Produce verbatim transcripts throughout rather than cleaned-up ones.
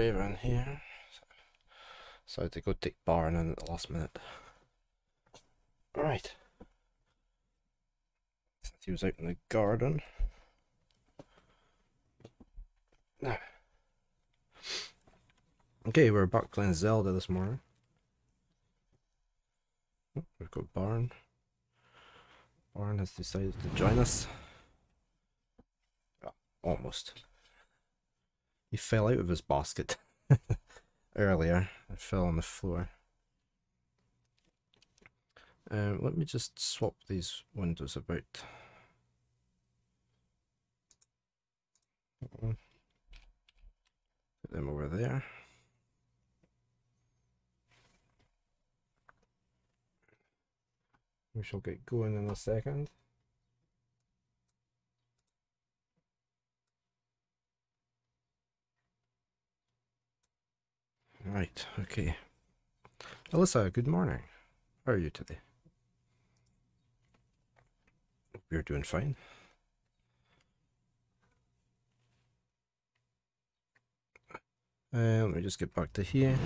way around here. So, so to go take Baran in at the last minute. Alright. Since he was out in the garden. Now. Okay, we're back playing Zelda this morning. Oh, we've got Baran. Baran has decided to join us. Oh, almost. He fell out of his basket earlier. It fell on the floor. Um, let me just swap these windows about. Put them over there. We shall get going in a second. Right, okay. Alyssa, good morning. How are you today? Hope you're doing fine. Uh, let me just get back to here.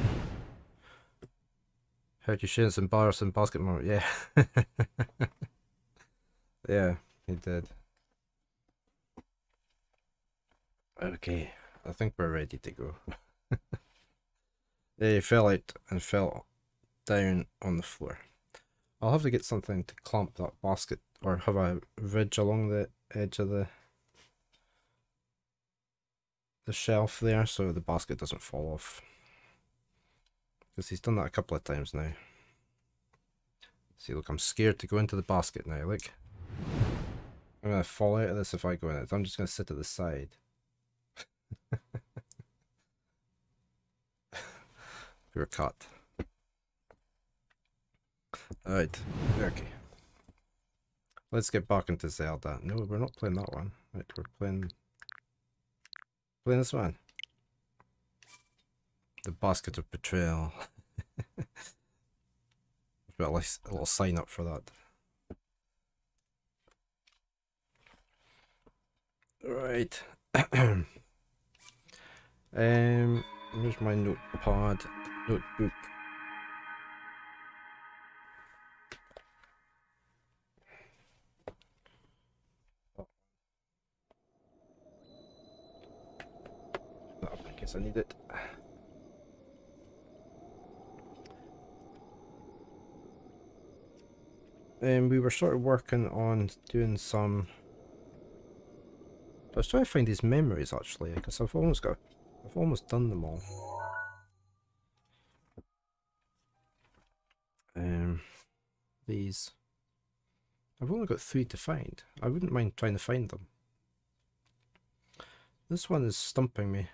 Heard you sharing some bars and basket moment, yeah. Yeah, he did. Okay, I think we're ready to go. Yeah, he fell out and fell down on the floor. I'll have to get something to clamp that basket or have a ridge along the edge of the the shelf there so the basket doesn't fall off. Because he's done that a couple of times now. See, look, I'm scared to go into the basket now, look. I'm going to fall out of this if I go in it. I'm just going to sit at the side. You're caught. Alright, okay. Let's get back into Zelda. No, we're not playing that one. Right, we're playing... Playing this one. The Basket of Betrayal. Got a little sign up for that. Right. um, Here's my notepad, notebook. I guess I need it. Um, we were sort of working on doing some... I was trying to find these memories actually, because I've almost got, I've almost done them all. Um, these. I've only got three to find. I wouldn't mind trying to find them. This one is stumping me.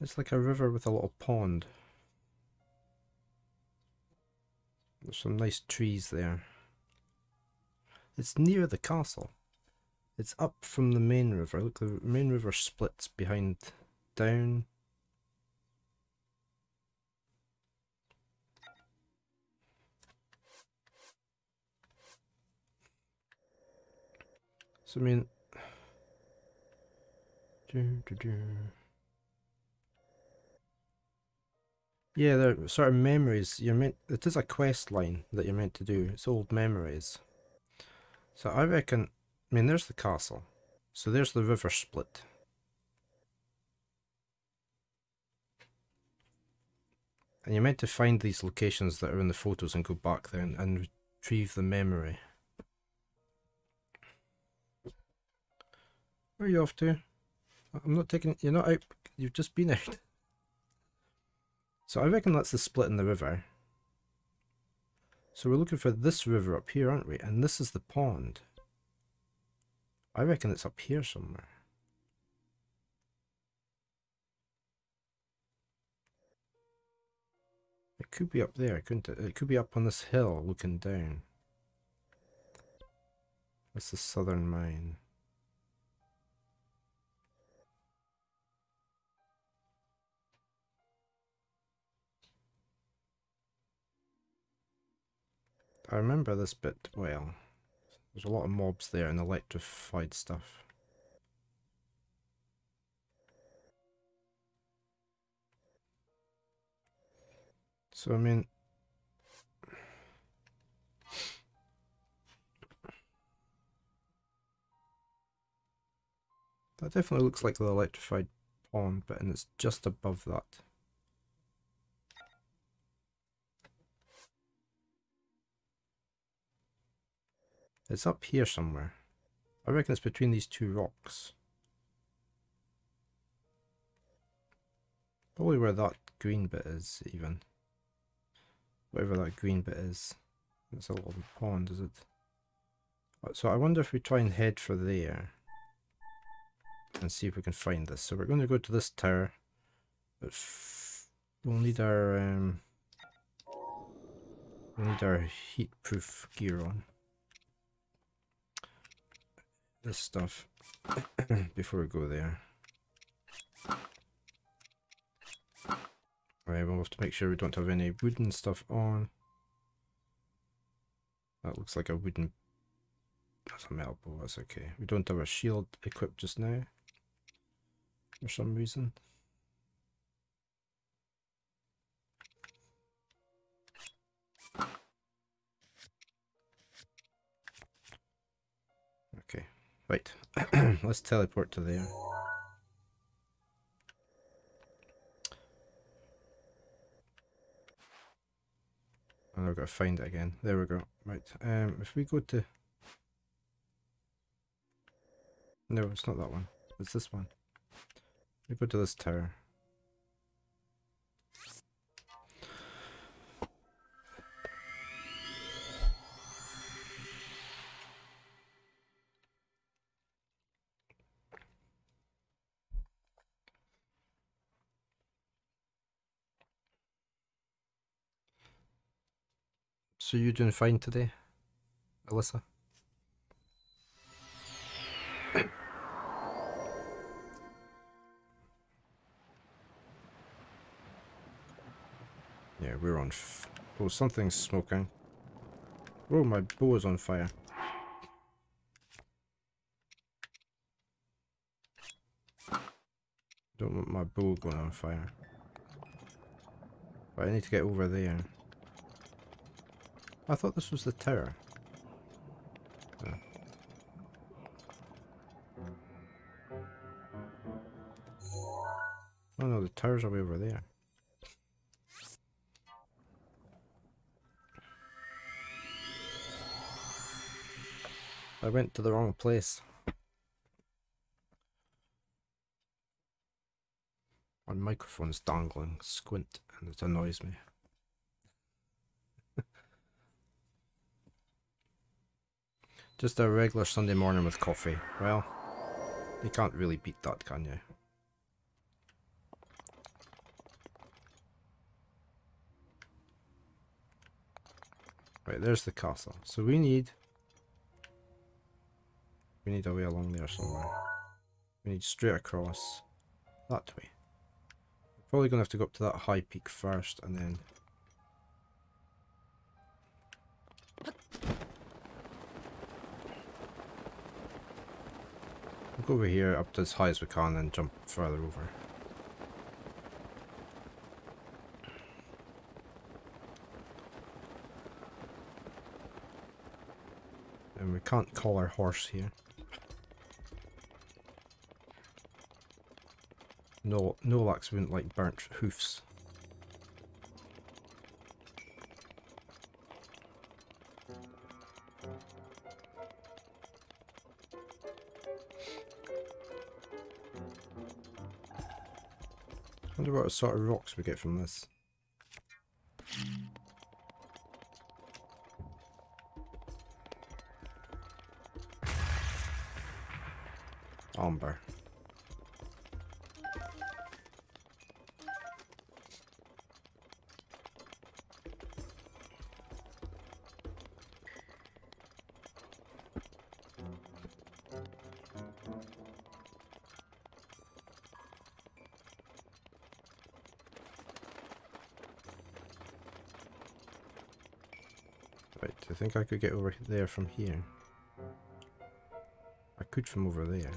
It's like a river with a little pond. There's some nice trees there. It's near the castle. It's up from the main river. Look, the main river splits behind down. So I mean... Do, do, do. Yeah, there are certain memories you're meant. It is a quest line that you're meant to do. It's old memories. So I reckon. I mean, there's the castle. So there's the river split. And you're meant to find these locations that are in the photos and go back there and, and retrieve the memory. Where are you off to? I'm not taking. You're not out. You've just been out. So I reckon that's the split in the river. So we're looking for this river up here, aren't we? And this is the pond. I reckon it's up here somewhere. It could be up there, couldn't it? It could be up on this hill looking down. That's the Southern Mine. I remember this bit well. There's a lot of mobs there and electrified stuff. So, I mean... that definitely looks like the electrified pond, but and it's just above that. It's up here somewhere. I reckon it's between these two rocks. Probably where that green bit is, even. Whatever that green bit is. It's a little pond, is it? So I wonder if we try and head for there and see if we can find this. So we're going to go to this tower, but we'll need our um, we'll need our heatproof gear on. This stuff before we go there. Right, we'll have to make sure we don't have any wooden stuff on. That looks like a wooden. That's a metal bow. That's okay. We don't have a shield equipped just now, for some reason. Okay, right, let's teleport to there. And I've got to find it again. There we go. Right, um, if we go to... no, it's not that one. It's this one. We go to this tower. So you doing fine today, Alyssa? Yeah, we're on f- oh, something's smoking. Oh, my bow is on fire. Don't want my bow going on fire. But I need to get over there. I thought this was the tower. Oh. Oh no, the towers are way over there. I went to the wrong place. My microphone's dangling, squint, and it annoys me. Just a regular Sunday morning with coffee. Well, you can't really beat that, can you? Right, there's the castle. So we need... we need a way along there somewhere. We need straight across that way. We're probably going to have to go up to that high peak first and then... we'll go over here up to as high as we can and jump further over. And we can't call our horse here. No, Nolax wouldn't like burnt hoofs. Wonder what sort of rocks we get from this. Amber. I think I could get over there from here. food from over there.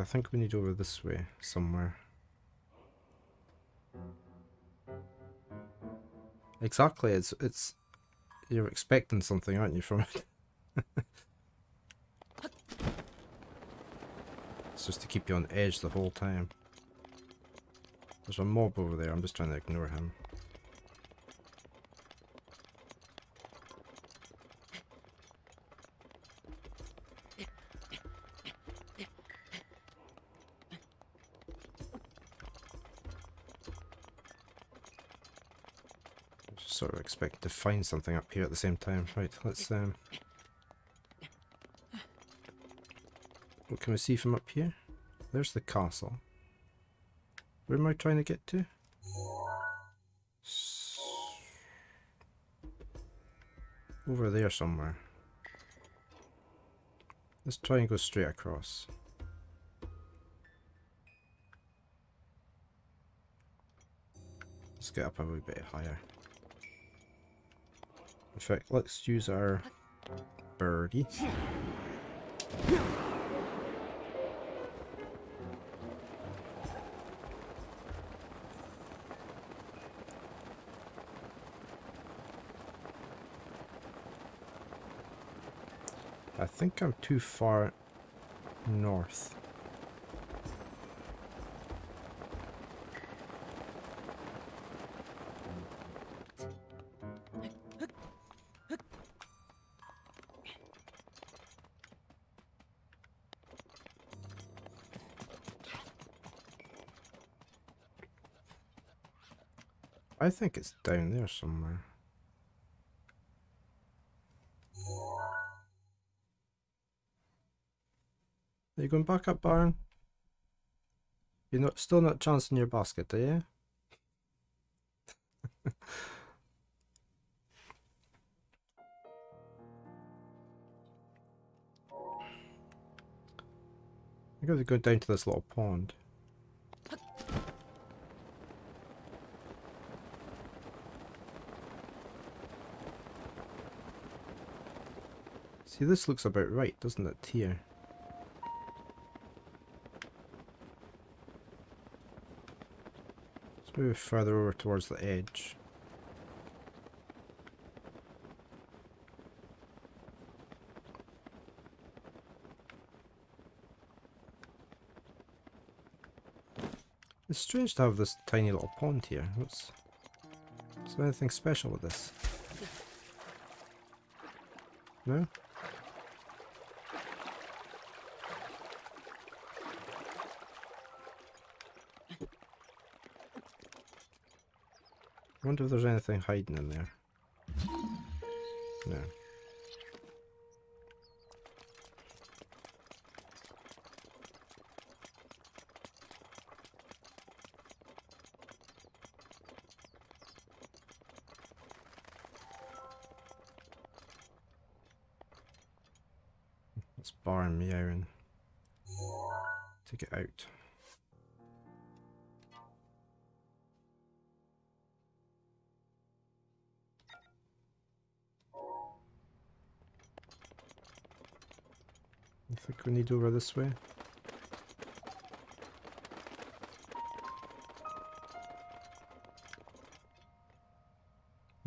I think we need over this way somewhere. Exactly, it's it's you're expecting something, aren't you, from it? It's just to keep you on edge the whole time. There's a mob over there, I'm just trying to ignore him. Sort of expecting to find something up here at the same time. Right, let's um what can we see from up here? There's the castle. Where am I trying to get to? S over there somewhere. Let's try and go straight across. Let's get up a wee bit higher. In fact, let's use our birdie. I think I'm too far north. I think it's down there somewhere. Are you going back up, Baran? You're not still not chancing your basket, are you? I gotta go down to this little pond. See, this looks about right, doesn't it, here? Let's move further over towards the edge. It's strange to have this tiny little pond here. What's, is there anything special with this? No? I wonder if there's anything hiding in there. No. It's Baran meowing. Take it out. I think we need over this way.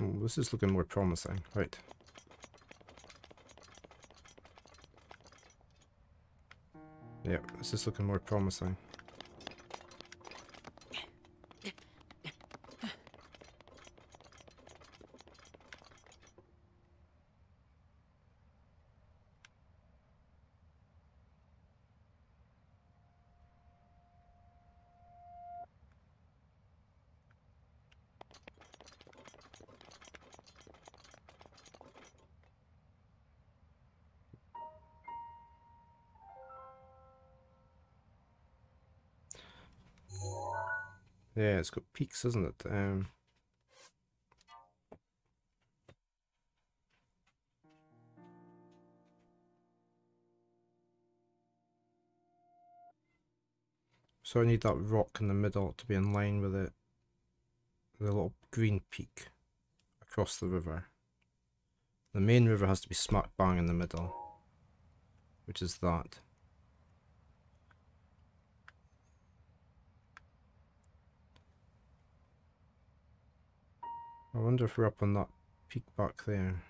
Oh, this is looking more promising. Right. Yeah, this is looking more promising. Yeah, it's got peaks, isn't it? Um, so I need that rock in the middle to be in line with it. The little green peak across the river. The main river has to be smack bang in the middle, which is that. I wonder if we're up on that peak back there.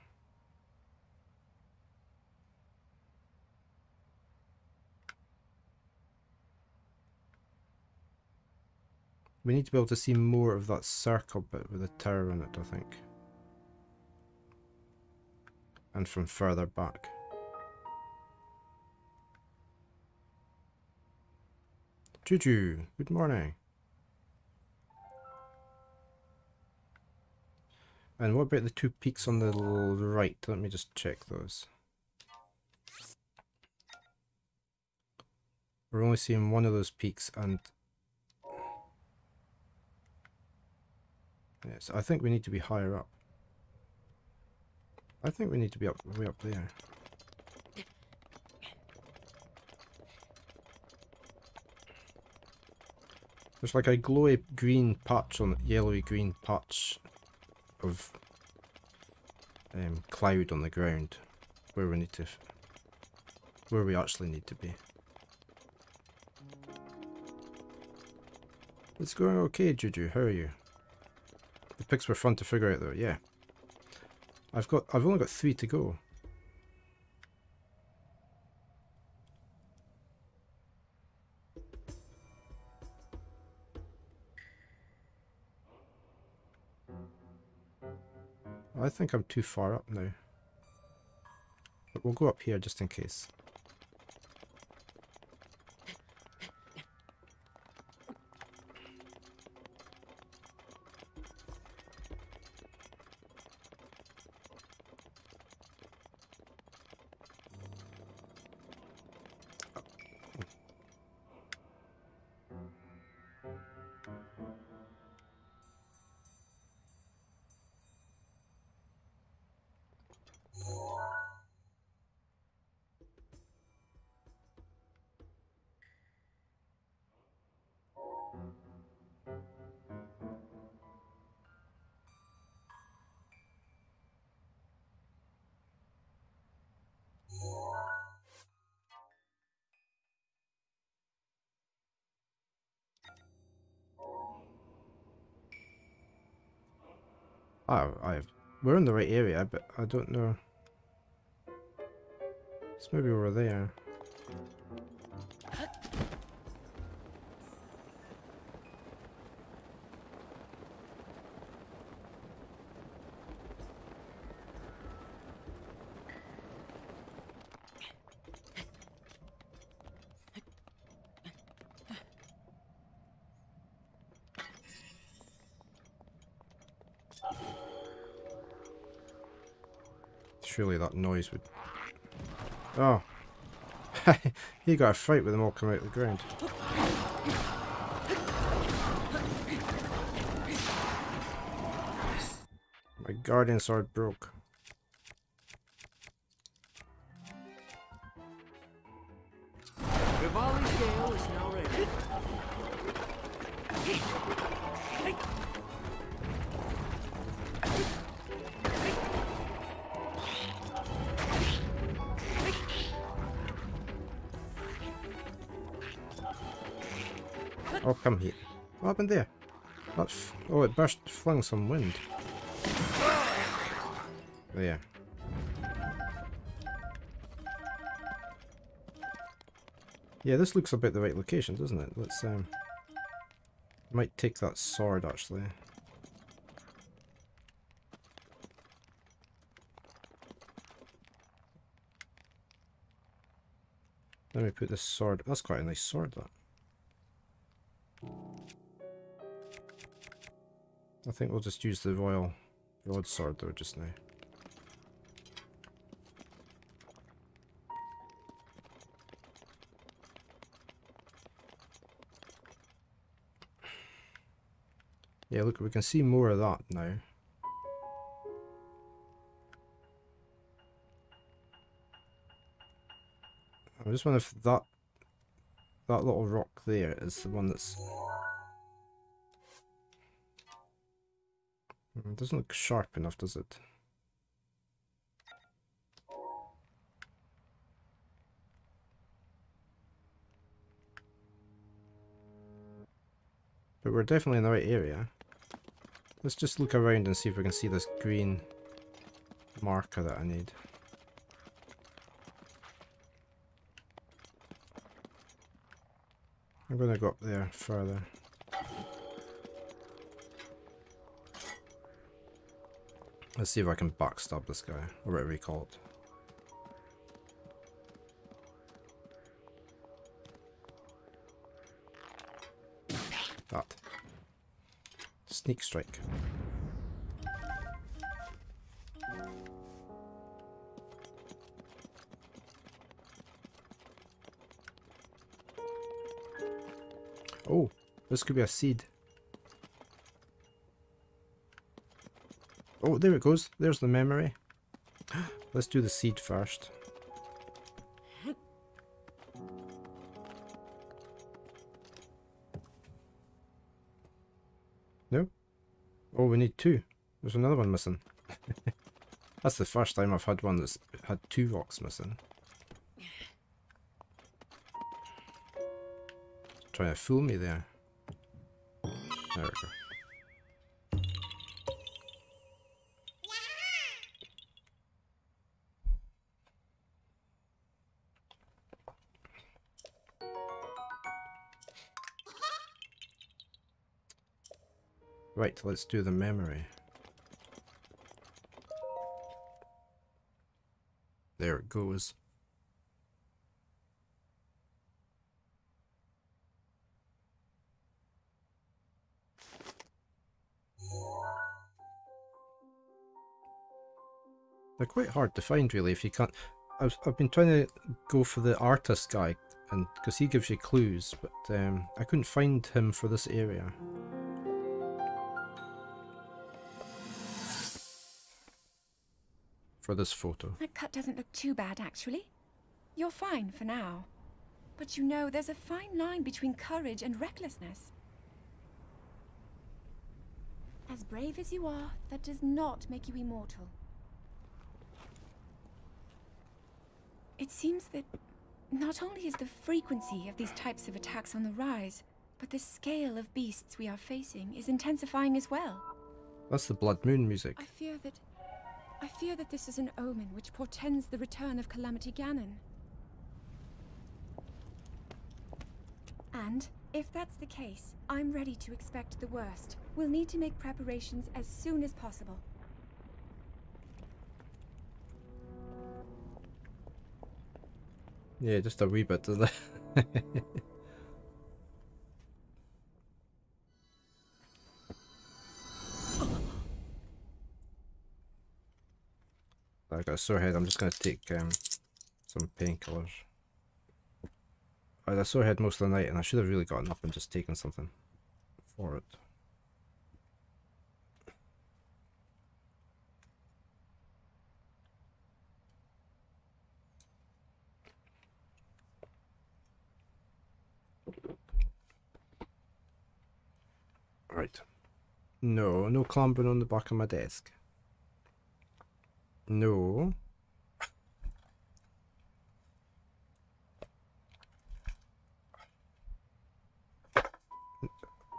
We need to be able to see more of that circle bit with the tower in it, I think. And from further back. Juju, good morning. And what about the two peaks on the right? Let me just check those. We're only seeing one of those peaks, and yes, I think we need to be higher up. I think we need to be up way up there. There's like a glowy green patch on the yellowy green patch of um, cloud on the ground where we need to, where we actually need to be. It's going okay, Juju. How are you? The pics were fun to figure out though. Yeah, I've got I've only got three to go. I think I'm too far up now, but we'll go up here just in case. Oh, I've, we're in the right area, but I don't know. It's maybe over there. Surely that noise would... Oh! He got a fright with them all coming out of the ground. My guardian sword broke. Oh, come here. What happened there? That f oh, it burst, flung some wind. There. Yeah, this looks about the right location, doesn't it? Let's, um... might take that sword, actually. Let me put this sword... That's quite a nice sword, that. I think we'll just use the royal broadsword though just now. Yeah, look, we can see more of that now. I just wonder if that that little rock there is the one that's... It doesn't look sharp enough, does it? But we're definitely in the right area. Let's just look around and see if we can see this green marker that I need. I'm going to go up there further. Let's see if I can backstab this guy, or whatever you call it. That. Sneak strike. Oh, this could be a seed. Oh, there it goes. There's the memory. Let's do the seed first. No? Oh, we need two. There's another one missing. That's the first time I've had one that's had two rocks missing. Trying to fool me there. There we go. Right, let's do the memory. There it goes. They're quite hard to find, really, if you can't... I've, I've been trying to go for the artist guy, and because he gives you clues, but um, I couldn't find him for this area. For this photo. That cut doesn't look too bad, actually. You're fine for now. But you know, there's a fine line between courage and recklessness. As brave as you are, that does not make you immortal. It seems that not only is the frequency of these types of attacks on the rise, but the scale of beasts we are facing is intensifying as well. That's the Blood Moon music. I fear that... I fear that this is an omen which portends the return of Calamity Ganon. And, if that's the case, I'm ready to expect the worst. We'll need to make preparations as soon as possible. Yeah, just a wee bit, doesn't it? I got a sore head. I'm just going to take um, some painkillers. I had a sore head most of the night and I should have really gotten up and just taken something for it. Right. No, no clambering on the back of my desk. No.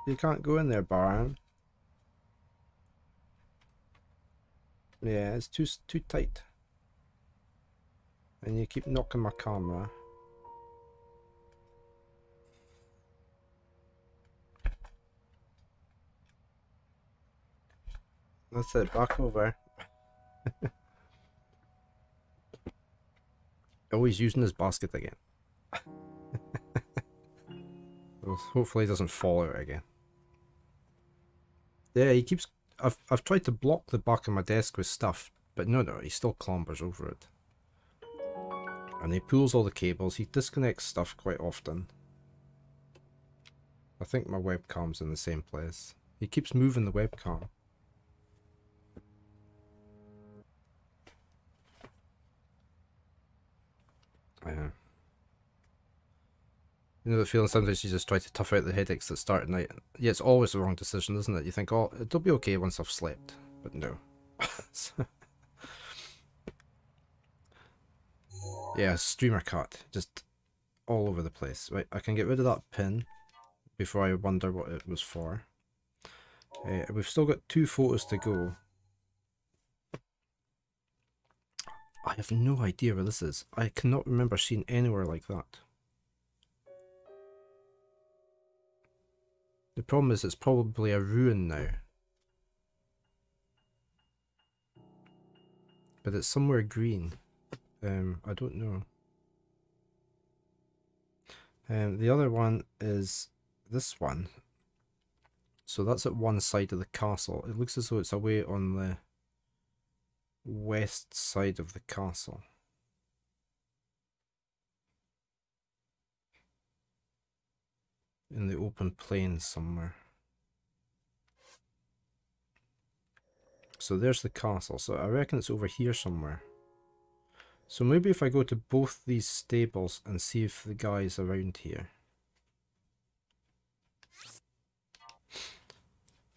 You can't go in there, Baran. Yeah, it's too too tight. And you keep knocking my camera. That's it, back over. Always using his basket again. Well, hopefully he doesn't fall out again. Yeah, he keeps... I've, I've tried to block the back of my desk with stuff, but no, no, he still clambers over it. And he pulls all the cables, he disconnects stuff quite often. I think my webcam's in the same place. It keeps moving the webcam. I know. You know the feeling sometimes you just try to tough out the headaches that start at night. Yeah, it's always the wrong decision, isn't it? You think, oh, it'll be okay once I've slept. But no. Yeah, streamer cut. Just all over the place. Right, I can get rid of that pin before I wonder what it was for. Uh, we've still got two photos to go. I have no idea where this is. I cannot remember seeing anywhere like that. The problem is it's probably a ruin now. But it's somewhere green. Um, I don't know. Um, the other one is this one. So that's at one side of the castle. It looks as though it's away on the west side of the castle. In the open plain somewhere. So there's the castle. So I reckon it's over here somewhere. So maybe if I go to both these stables and see if the guy's around here.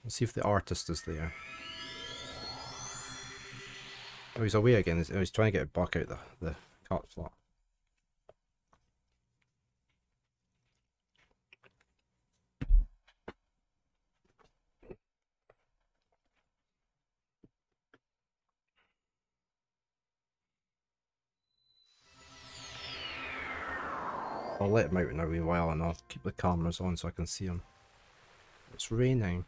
Let's see if the artist is there. Oh, he's away again. He's trying to get a buck out the, the cart flap. I'll let him out in a wee while and I'll keep the cameras on so I can see him. It's raining.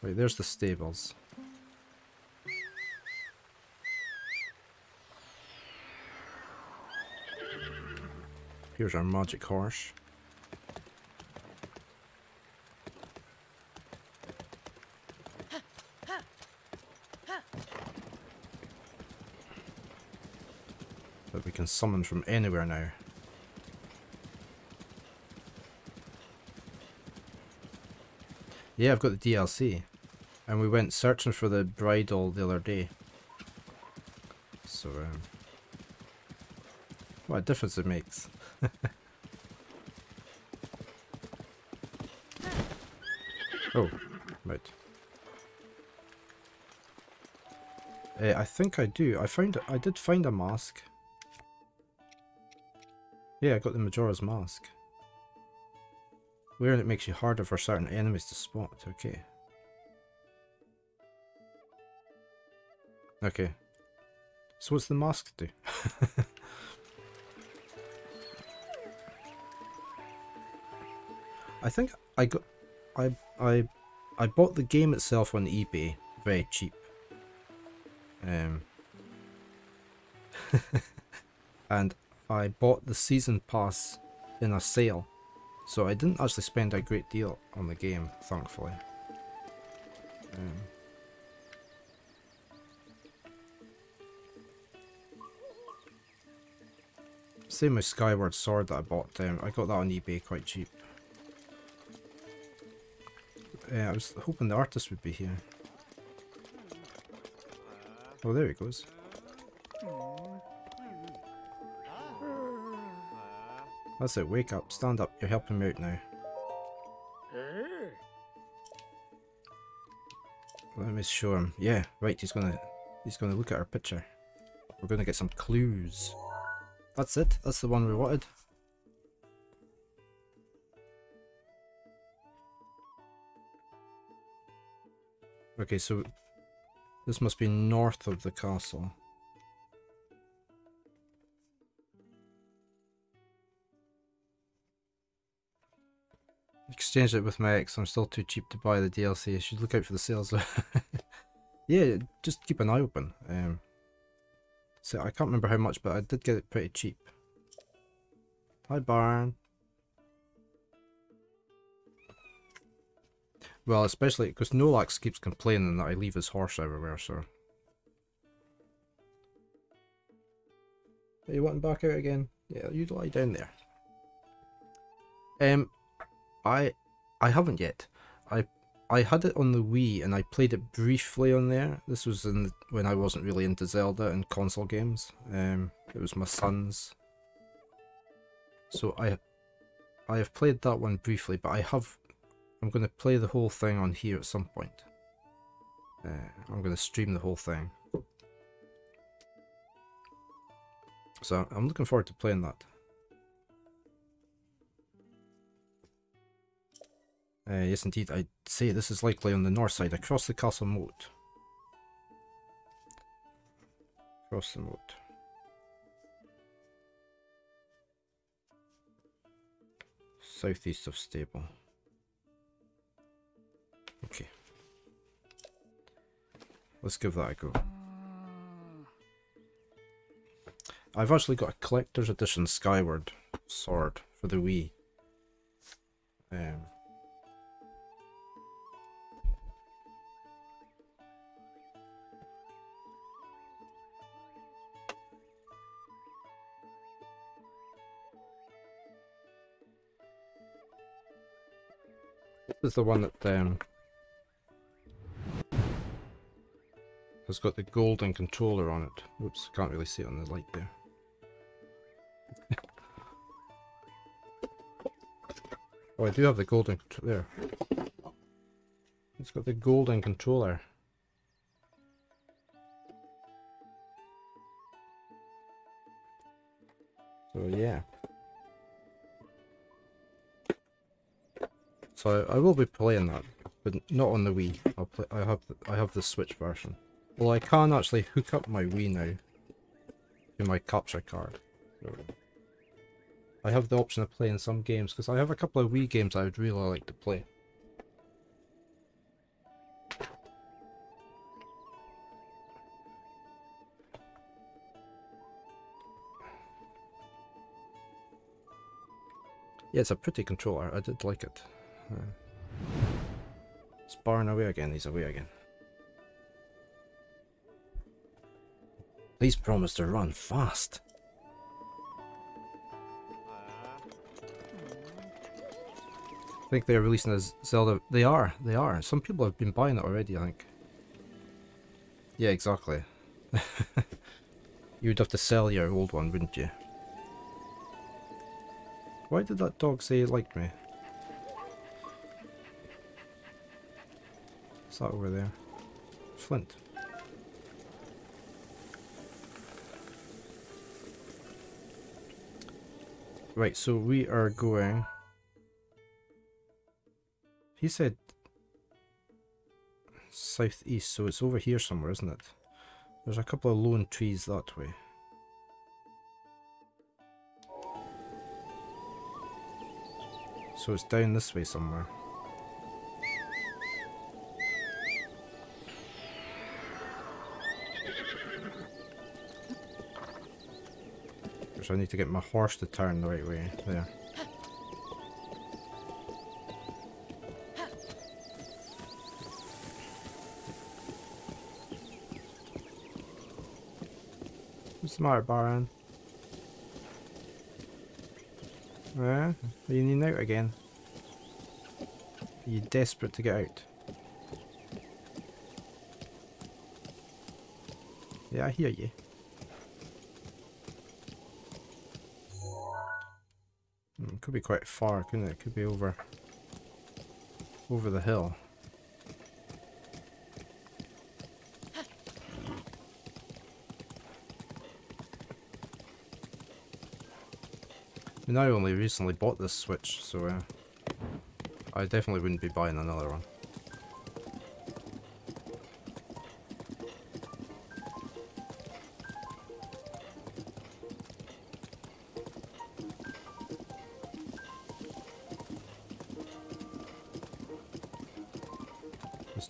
Right, there's the stables. Here's our magic horse. That we can summon from anywhere now. Yeah, I've got the D L C. And we went searching for the bridle the other day. So, um, what a difference it makes. Oh, right. Uh, I think I do. I found. I did find a mask. Yeah, I got the Majora's Mask. Wearing it makes you harder for certain enemies to spot. Okay. Okay. So what's the mask do? I think I got, I I I bought the game itself on eBay very cheap. Um. And I bought the season pass in a sale. So I didn't actually spend a great deal on the game, thankfully. Um, same with Skyward Sword that I bought. Um, I got that on eBay quite cheap. Yeah, I was hoping the artist would be here. Oh, there he goes. That's it, wake up, stand up, you're helping me out now. Let me show him. Yeah, right, he's gonna he's gonna look at our picture. We're gonna get some clues. That's it, that's the one we wanted. Okay, so this must be north of the castle. Exchanged it with my ex. I'm still too cheap to buy the D L C. I should look out for the sales. Yeah, just keep an eye open. Um, so I can't remember how much, but I did get it pretty cheap. Hi, Baran. Well, especially because Nolax keeps complaining that I leave his horse everywhere. So, are you wanting back out again? Yeah, you lie down there. Um. I I haven't yet. I I had it on the Wii and I played it briefly on there. This was in the, when I wasn't really into Zelda and console games. Um, it was my son's. So I I have played that one briefly, but I have I'm going to play the whole thing on here at some point. Uh, I'm going to stream the whole thing. So I'm looking forward to playing that. Uh, yes, indeed, I'd say this is likely on the north side, across the castle moat. Across the moat. Southeast of stable. Okay. Let's give that a go. I've actually got a collector's edition Skyward Sword for the Wii. Um... This is the one that um, has got the golden controller on it. Oops, can't really see it on the light there. Oh, I do have the golden controller. There. It's got the golden controller. So, yeah. So I will be playing that, but not on the Wii. I'll play. I have. The, I have the Switch version. Well, I can actually hook up my Wii now to my capture card. I have the option of playing some games because I have a couple of Wii games I would really like to play. Yeah, it's a pretty controller. I did like it. It's barring away again, he's away again. Please promise to run fast. I think they're releasing a Zelda. They are, they are. Some people have been buying it already, I think. Yeah, exactly. You would have to sell your old one, wouldn't you? Why did that dog say he liked me? That over there. Flint. Right, so we are going. He said southeast, so it's over here somewhere, isn't it? There's a couple of lone trees that way. So it's down this way somewhere. I need to get my horse to turn the right way there. What's the matter, Baran? Eh? Are you needing out again? Are you desperate to get out? Yeah, I hear you. Could be quite far, couldn't it? It could be over over the hill. I mean, I only recently bought this Switch, so uh, I definitely wouldn't be buying another one.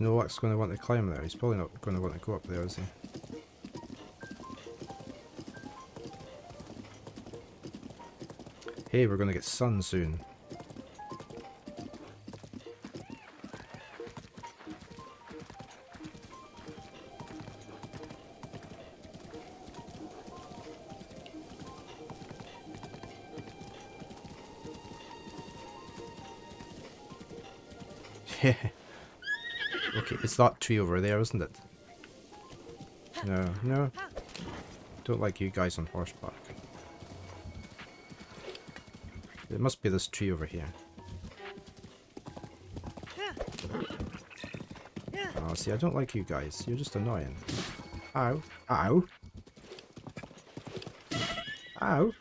Nolax going to want to climb there. He's probably not going to want to go up there, is he? Hey, we're going to get sun soon. Okay, it's that tree over there, isn't it? No, no. Don't like you guys on horseback. It must be this tree over here. Oh, see, I don't like you guys. You're just annoying. Ow. Ow. Ow.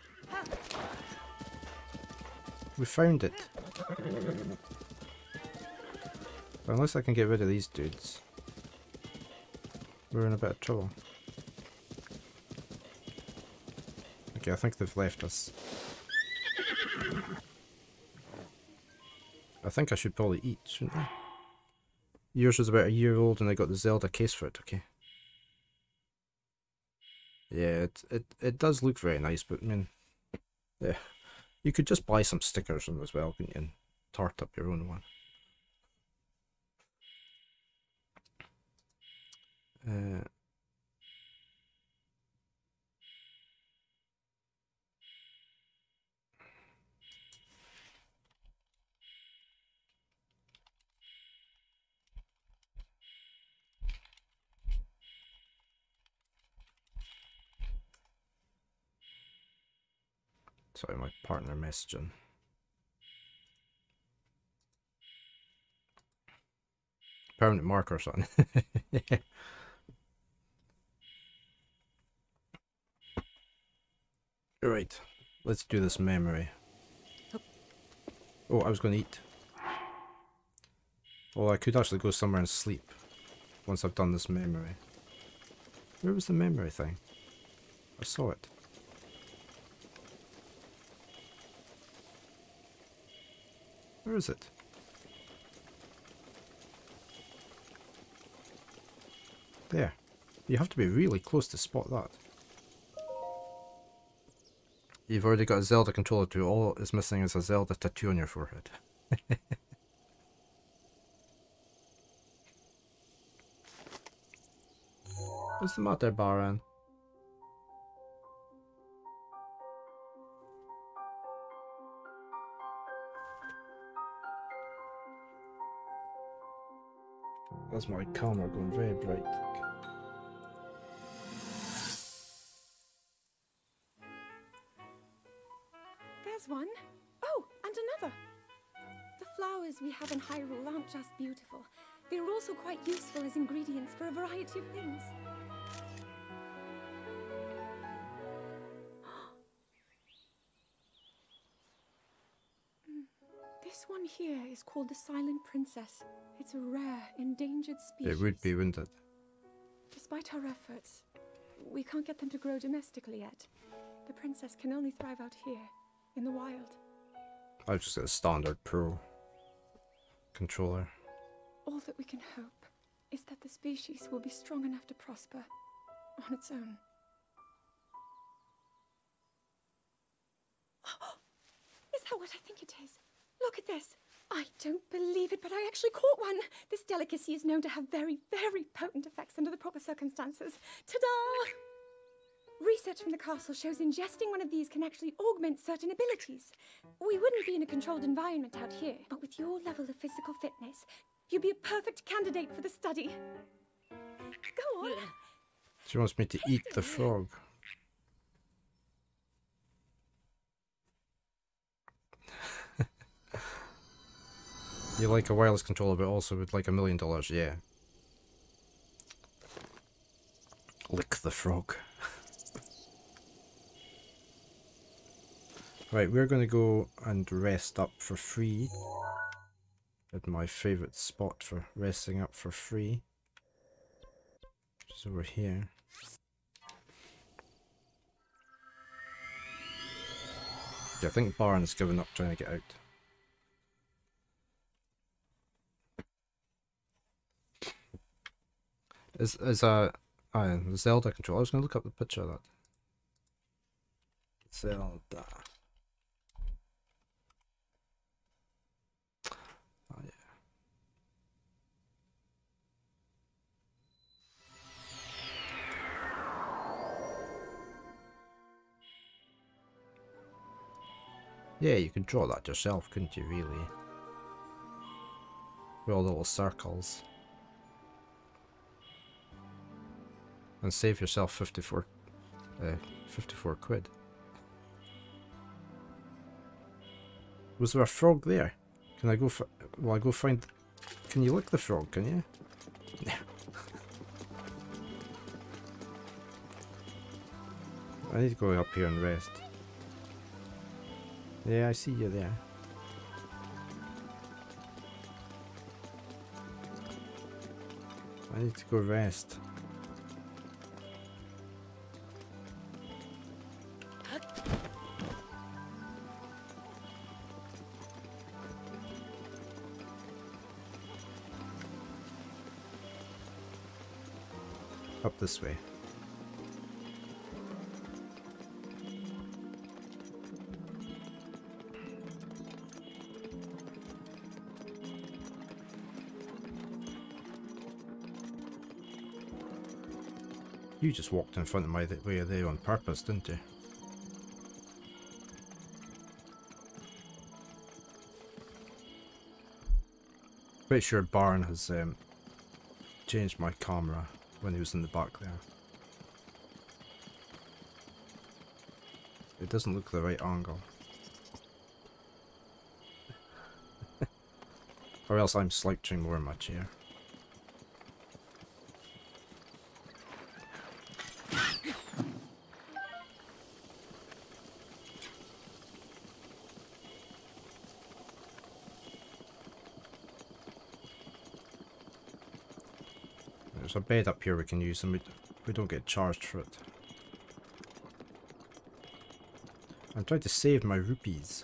We found it. But unless I can get rid of these dudes, we're in a bit of trouble. Okay, I think they've left us. I think I should probably eat, shouldn't I? Yours was about a year old and I got the Zelda case for it, okay. Yeah, it, it, it does look very nice, but I mean, yeah. You could just buy some stickers on as well, couldn't you, and tart up your own one. Uh, Sorry, my partner messaging. Permanent marker or something. Yeah. Right, let's do this memory. Oh, I was going to eat. Well, I could actually go somewhere and sleep once I've done this memory. Where was the memory thing? I saw it. Where is it? There. You have to be really close to spot that. You've already got a Zelda controller too. All is missing is a Zelda tattoo on your forehead. What's the matter, Baran? That's my camera going very bright. There's one. Oh, and another. The flowers we have in Hyrule aren't just beautiful. They are also quite useful as ingredients for a variety of things. This one here is called the Silent Princess. It's a rare, endangered species. It would be, wouldn't it? Despite our efforts, we can't get them to grow domestically yet. The princess can only thrive out here, in the wild. I've just got a standard Pro controller. All that we can hope is that the species will be strong enough to prosper on its own. Oh, is that what I think it is? Look at this. I don't believe it, but I actually caught one. This delicacy is known to have very, very potent effects under the proper circumstances. Ta-da! Research from the castle shows ingesting one of these can actually augment certain abilities. We wouldn't be in a controlled environment out here, but with your level of physical fitness, you'd be a perfect candidate for the study. Go on. She wants me to eat the frog. You like a wireless controller, but also would like a million dollars, yeah. Lick the frog. Right, we're going to go and rest up for free. At my favourite spot for resting up for free. Which is over here. Yeah, I think Baran's given up trying to get out. Is is a uh, the Zelda controller? I was going to look up the picture of that. Zelda. Oh yeah. Yeah, you could draw that yourself, couldn't you? Really. with all the little circles. And save yourself fifty-four quid. Was there a frog there? Can I go for... Well, I go find... Can you lick the frog, can you? No. I need to go up here and rest. Yeah, I see you there. I need to go rest. Up this way. You just walked in front of my way there on purpose, didn't you? Pretty sure Baran has um, changed my camera when he was in the back there. It doesn't look the right angle. Or else I'm slouching more in my chair. There's a bed up here we can use and we, we don't get charged for it. I'm trying to save my rupees.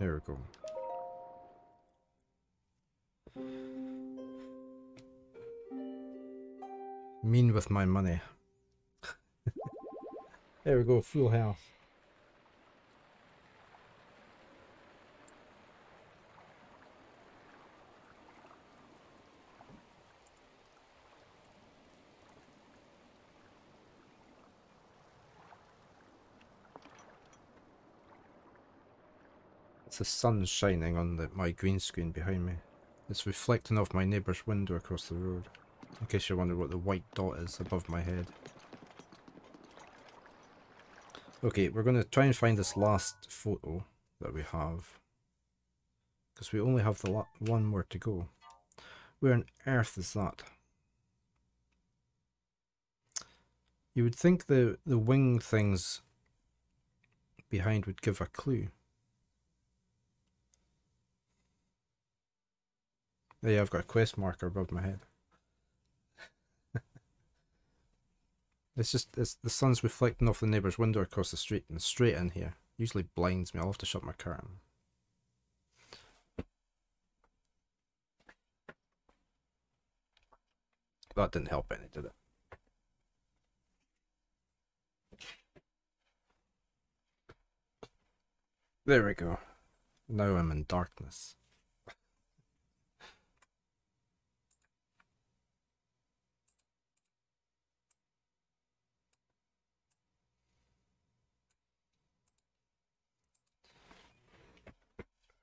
There we go. Mean with my money. There we go, full health. It's the sun shining on the, my green screen behind me. It's reflecting off my neighbour's window across the road. In case you wonder what the white dot is above my head. Okay, we're going to try and find this last photo that we have, because we only have the la one more to go. Where on earth is that? You would think the, the wing things behind would give a clue. Yeah, I've got a quest marker above my head. It's just, it's, the sun's reflecting off the neighbour's window across the street and straight in here. Usually blinds me, I'll have to shut my curtain. That didn't help any, did it? There we go. Now I'm in darkness.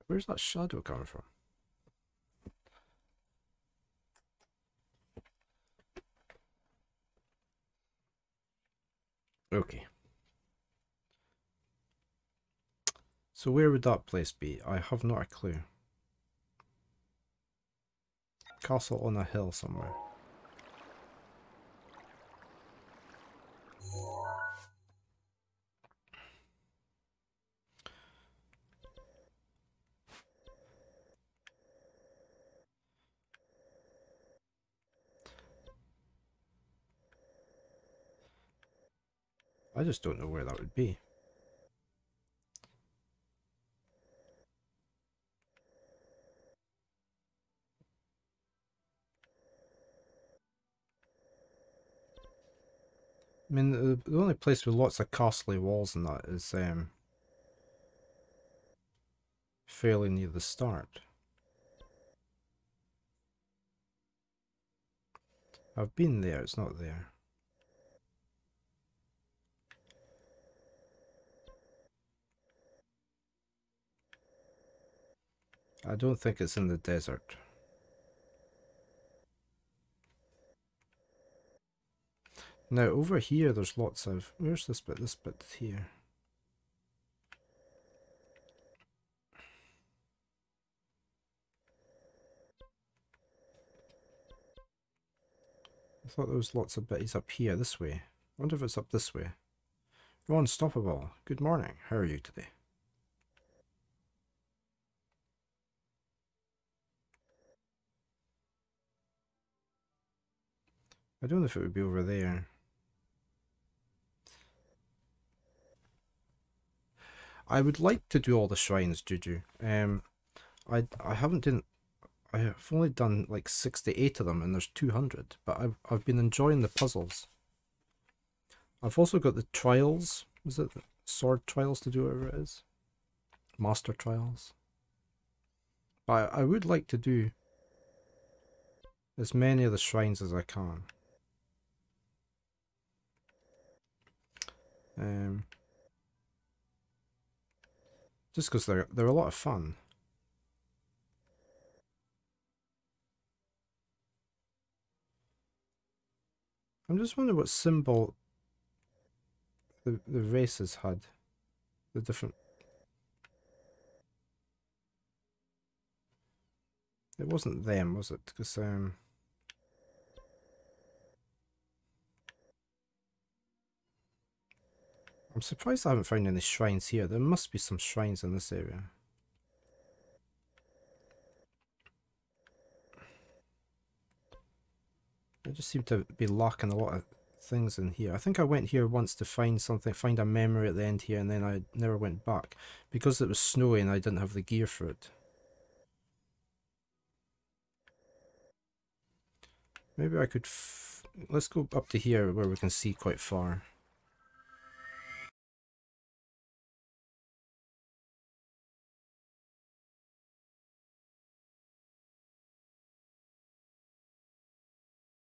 Where's that shadow coming from? Okay. So where would that place be? I have not a clue. Castle on a hill somewhere. I just don't know where that would be. I mean, the, the only place with lots of costly walls and that is um, fairly near the start. I've been there, it's not there. I don't think it's in the desert. Now over here there's lots of... Where's this bit? This bit here. I thought there was lots of bitties up here this way. I wonder if it's up this way. You're unstoppable. Good morning. How are you today? I don't know if it would be over there. I would like to do all the shrines, Juju. Um, I I haven't done. I have only done like sixty-eight of them, and there's two hundred. But I've I've been enjoying the puzzles. I've also got the trials. Is it sword trials to do whatever it is? Master trials. But I, I would like to do as many of the shrines as I can. Um, just because they're, they're a lot of fun. I'm just wondering what symbol the, the races had. The different... It wasn't them, was it? Because, um... I'm surprised I haven't found any shrines here. There must be some shrines in this area. I just seem to be lacking a lot of things in here. I think I went here once to find something, find a memory at the end here, and then I never went back. Because it was snowy and I didn't have the gear for it. Maybe I could... F let's go up to here where we can see quite far.